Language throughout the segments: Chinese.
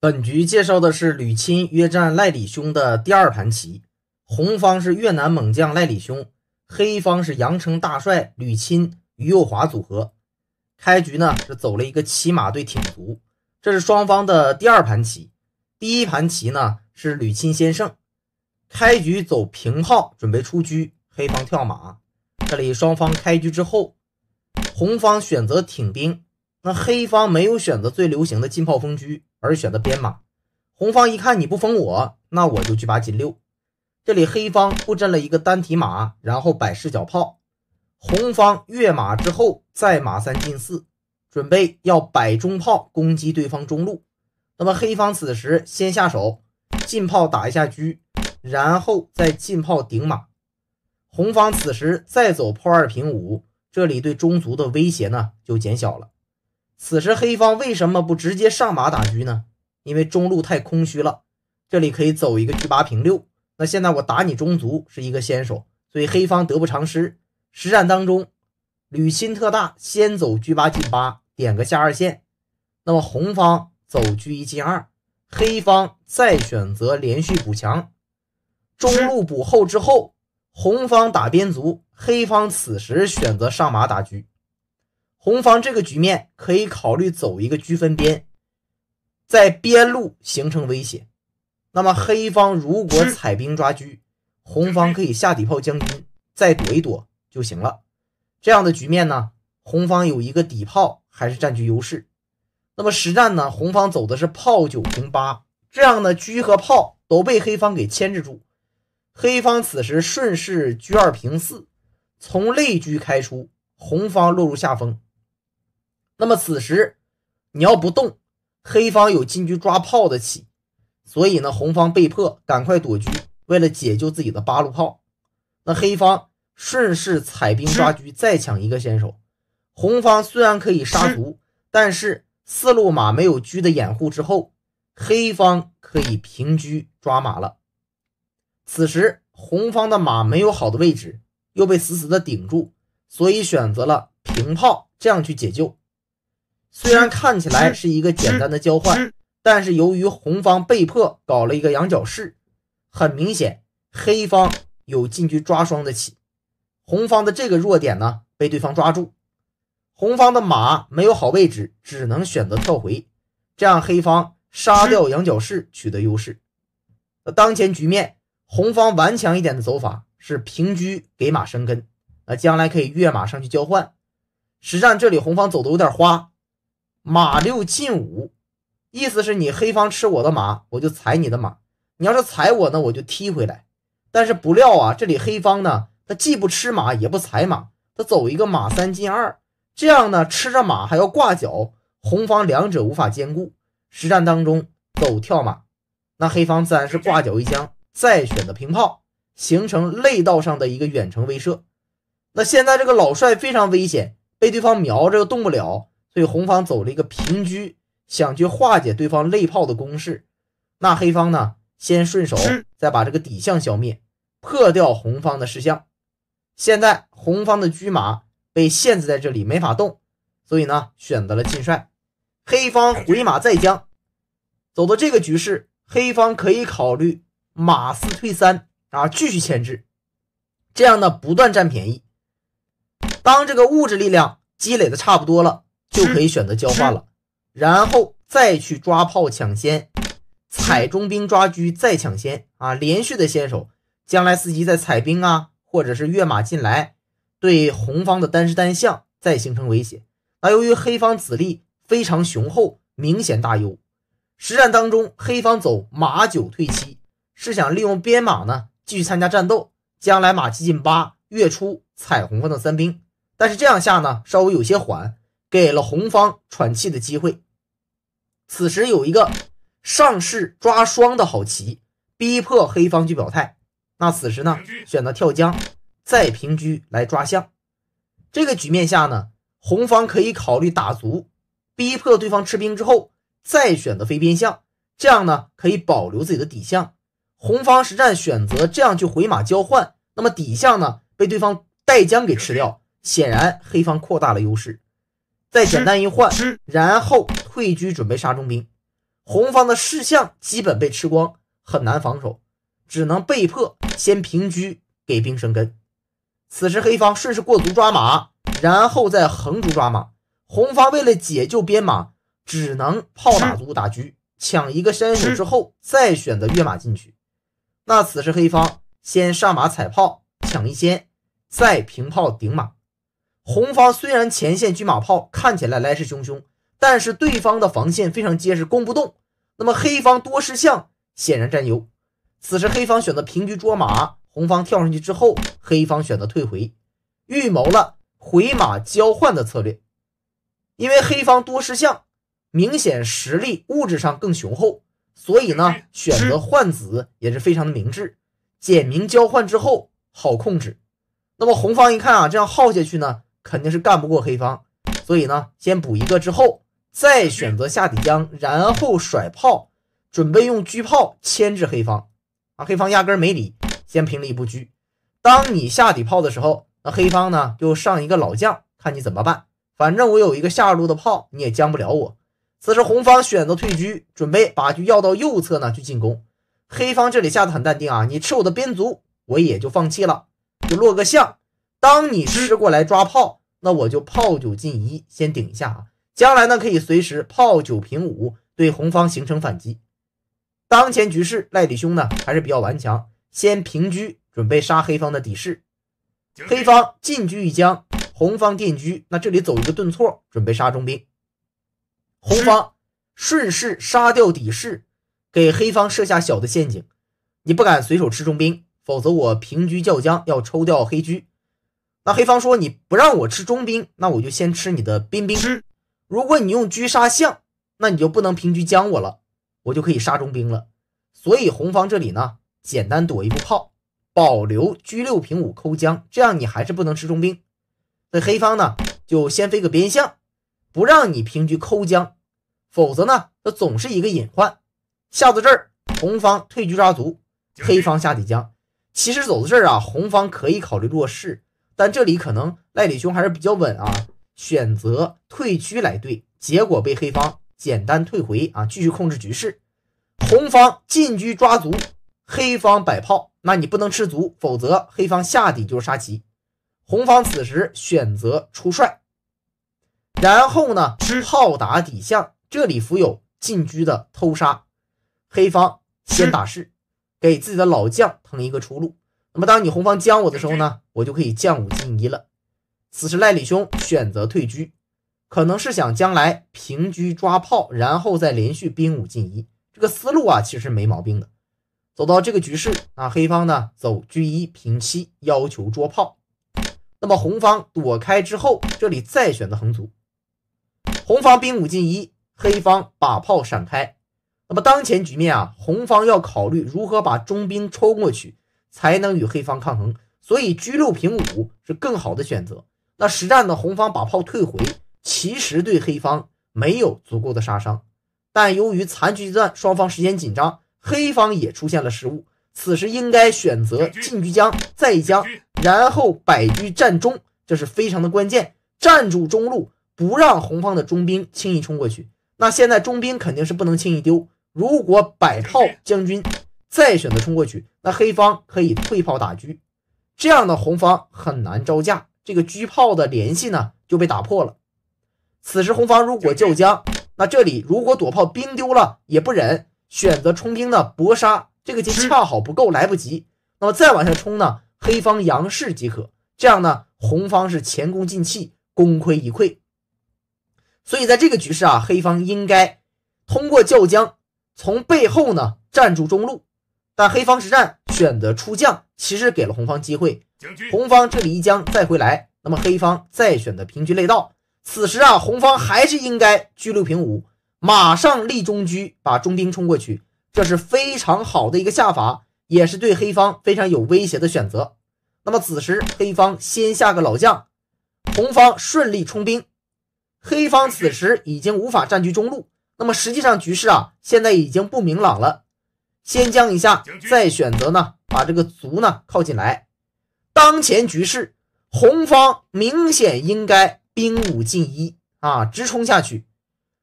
本局介绍的是吕钦约战赖李兄的第二盘棋，红方是越南猛将赖李兄，黑方是阳城大帅吕钦、于右华组合。开局呢是走了一个骑马对挺卒，这是双方的第二盘棋。第一盘棋呢是吕钦先胜，开局走平炮准备出车，黑方跳马。这里双方开局之后，红方选择挺兵，那黑方没有选择最流行的进炮封车，而选择边马。红方一看你不封我，那我就去拔金六。这里黑方布阵了一个单提马，然后摆视角炮。红方越马之后再马三进四，准备要摆中炮攻击对方中路。那么黑方此时先下手，进炮打一下车，然后再进炮顶马。红方此时再走炮二平五，这里对中卒的威胁呢就减小了。此时黑方为什么不直接上马打车呢？因为中路太空虚了，这里可以走一个车八平六。那现在我打你中卒是一个先手，所以黑方得不偿失。实战当中，吕钦特大先走车八进八，点个下二线。那么红方走车一进二，黑方再选择连续补强，中路补后之后，红方打边卒，黑方此时选择上马打车。红方这个局面可以考虑走一个车分边，在边路形成威胁。那么黑方如果踩兵抓车，红方可以下底炮将军，再躲一躲就行了。这样的局面呢，红方有一个底炮还是占据优势。那么实战呢，红方走的是炮九平八，这样呢车和炮都被黑方给牵制住。黑方此时顺势车二平四，从类车开出，红方落入下风。那么此时你要不动，黑方有进车抓炮的棋，所以呢红方被迫赶快躲车，为了解救自己的八路炮。那黑方顺势踩兵抓车，再抢一个先手。红方虽然可以杀卒，但是四路马没有车的掩护之后，黑方可以平车抓马了。此时红方的马没有好的位置，又被死死的顶住，所以选择了平炮，这样去解救。虽然看起来是一个简单的交换，但是由于红方被迫搞了一个羊角式，很明显黑方有进车抓双的棋，红方的这个弱点呢被对方抓住，红方的马没有好位置，只能选择跳回，这样黑方杀掉羊角式取得优势。当前局面红方顽强一点的走法是平车给马生根，那将来可以越马上去交换。实战这里红方走的有点花，马六进五，意思是你黑方吃我的马，我就踩你的马，你要是踩我呢我就踢回来。但是不料啊，这里黑方呢他既不吃马也不踩马，他走一个马三进二，这样呢吃着马还要挂角，红方两者无法兼顾。实战当中走跳马，那黑方自然是挂角一将，再选择平炮，形成类道上的一个远程威慑。那现在这个老帅非常危险，被对方瞄着又动不了，所以红方走了一个平车，想去化解对方类炮的攻势。那黑方呢先顺手再把这个底象消灭，破掉红方的士象。现在红方的车马被限制在这里没法动，所以呢选择了进帅。黑方回马再将，走到这个局势，黑方可以考虑马四退三继续牵制，这样呢不断占便宜。当这个物质力量积累的差不多了，就可以选择交换了，然后再去抓炮抢先，踩中兵抓车再抢先连续的先手，将来伺机再踩兵或者是越马进来，对红方的单士单象再形成威胁。那由于黑方子力非常雄厚，明显大优。实战当中黑方走马九退七，是想利用边马呢继续参加战斗，将来马七进八越出踩红方的三兵。但是这样下呢稍微有些缓，给了红方喘气的机会。此时有一个上士抓双的好棋，逼迫黑方去表态。那此时呢选择跳将，再平车来抓象。这个局面下呢，红方可以考虑打卒，逼迫对方吃兵之后再选择飞边象，这样呢可以保留自己的底象。红方实战选择这样去回马交换，那么底象呢被对方带将给吃掉，显然黑方扩大了优势。再简单一换，然后退车准备杀中兵。红方的士象基本被吃光，很难防守，只能被迫先平车给兵生根。此时黑方顺势过卒抓马，然后再横卒抓马。红方为了解救边马，只能炮打卒打车，抢一个山手之后，再选择跃马进去。那此时黑方先上马踩炮抢一先，再平炮顶马。红方虽然前线车马炮看起来来势汹汹，但是对方的防线非常结实，攻不动。那么黑方多士象显然占优。此时黑方选择平车捉马，红方跳上去之后，黑方选择退回，预谋了回马交换的策略。因为黑方多士象，明显实力物质上更雄厚，所以呢选择换子也是非常的明智，简明交换之后好控制。那么红方一看啊，这样耗下去呢肯定是干不过黑方，所以呢先补一个之后，再选择下底将，然后甩炮，准备用车炮牵制黑方。啊，黑方压根没理，先平了一步车。当你下底炮的时候，那黑方呢就上一个老将，看你怎么办。反正我有一个下路的炮，你也将不了我。此时红方选择退车，准备把车要到右侧呢去进攻。黑方这里下得很淡定啊，你吃我的边卒，我也就放弃了，就落个象。当你吃过来抓炮，那我就炮九进一，先顶一下啊。将来呢可以随时炮九平五，对红方形成反击。当前局势赖李兄呢还是比较顽强，先平车准备杀黑方的底士。黑方进车一将，红方垫车，那这里走一个顿挫，准备杀中兵。红方顺势杀掉底士，给黑方设下小的陷阱，你不敢随手吃中兵，否则我平车叫将要抽掉黑车。那黑方说你不让我吃中兵，那我就先吃你的边兵。如果你用车杀象，那你就不能平车将我了，我就可以杀中兵了。所以红方这里呢，简单躲一步炮，保留车六平五抠将，这样你还是不能吃中兵。那黑方呢，就先飞个边象，不让你平车抠将，否则呢，这总是一个隐患。下到这儿，红方退车抓卒，黑方下底将。其实走到这儿啊，红方可以考虑弱势，但这里可能赖李兄还是比较稳啊。选择退车来对，结果被黑方简单退回啊，继续控制局势。红方进车抓卒，黑方摆炮，那你不能吃卒，否则黑方下底就是杀棋。红方此时选择出帅，然后呢炮打底象，这里附有进车的偷杀。黑方先打士，给自己的老将腾一个出路。那么当你红方将我的时候呢，我就可以将五进一了。此时赖李兄选择退车，可能是想将来平车抓炮，然后再连续兵五进一，这个思路啊其实没毛病的。走到这个局势啊，黑方呢走车一平七，要求捉炮。那么红方躲开之后，这里再选择横卒，红方兵五进一，黑方把炮闪开。那么当前局面啊，红方要考虑如何把中兵抽过去，才能与黑方抗衡，所以车六平五是更好的选择。那实战的红方把炮退回，其实对黑方没有足够的杀伤，但由于残局阶段双方时间紧张，黑方也出现了失误。此时应该选择进车将，再一将，然后摆车站中，这是非常的关键，站住中路，不让红方的中兵轻易冲过去。那现在中兵肯定是不能轻易丢，如果摆炮将军再选择冲过去，那黑方可以退炮打车，这样的红方很难招架。这个车炮的联系呢就被打破了。此时红方如果叫将，那这里如果躲炮兵丢了也不忍，选择冲兵的搏杀，这个棋恰好不够，来不及。那么再往下冲呢，黑方佯势即可，这样呢红方是前功尽弃，功亏一篑。所以在这个局势啊，黑方应该通过叫将从背后呢站住中路，但黑方实战选择出将，其实给了红方机会。红方这里一将再回来，那么黑方再选择平车类道。此时啊，红方还是应该车六平五，马上立中车，把中兵冲过去，这是非常好的一个下法，也是对黑方非常有威胁的选择。那么此时黑方先下个老将，红方顺利冲兵，黑方此时已经无法占据中路。那么实际上局势啊，现在已经不明朗了。先将一下，再选择呢把这个卒呢靠近来。当前局势，红方明显应该兵五进一啊，直冲下去。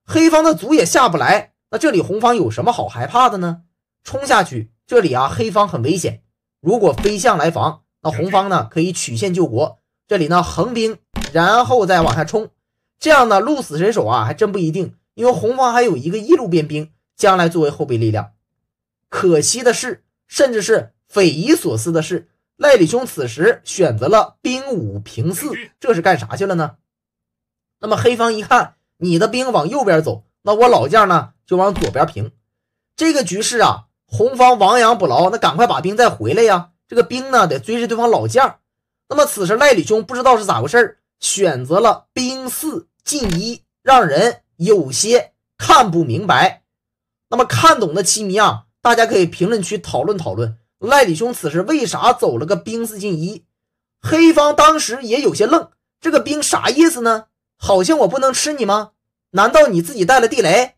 黑方的卒也下不来，那这里红方有什么好害怕的呢？冲下去，这里啊黑方很危险，如果飞象来防，那红方呢可以曲线救国，这里呢横兵，然后再往下冲，这样呢鹿死谁手啊还真不一定，因为红方还有一个一路边兵，将来作为后备力量。可惜的是，甚至是匪夷所思的是，赖李兄此时选择了兵五平四，这是干啥去了呢？那么黑方一看，你的兵往右边走，那我老将呢就往左边平。这个局势啊，红方亡羊补牢，那赶快把兵再回来呀！这个兵呢得追着对方老将。那么此时赖李兄不知道是咋回事，选择了兵四进一，让人有些看不明白。那么看懂的棋迷啊，大家可以评论区讨论讨论。赖李兄此时为啥走了个兵四进一？黑方当时也有些愣，这个兵啥意思呢？好像我不能吃你吗？难道你自己带了地雷？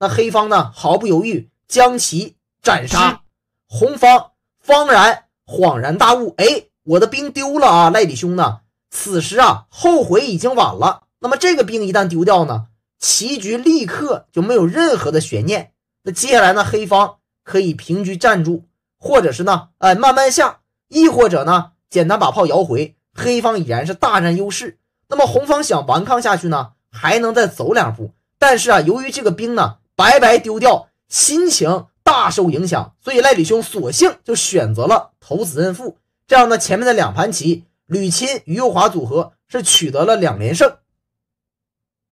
那黑方呢毫不犹豫将其斩杀。红方方然恍然大悟，哎，我的兵丢了啊！赖李兄呢此时啊后悔已经晚了。那么这个兵一旦丢掉呢，棋局立刻就没有任何的悬念。那接下来呢，黑方可以平局站住，或者是呢，慢慢下，亦或者呢，简单把炮摇回，黑方已然是大占优势。那么红方想顽抗下去呢，还能再走两步，但是啊，由于这个兵呢，白白丢掉，心情大受影响，所以赖李兄索性就选择了投子认负。这样呢，前面的两盘棋，吕钦、于右华组合是取得了2连胜。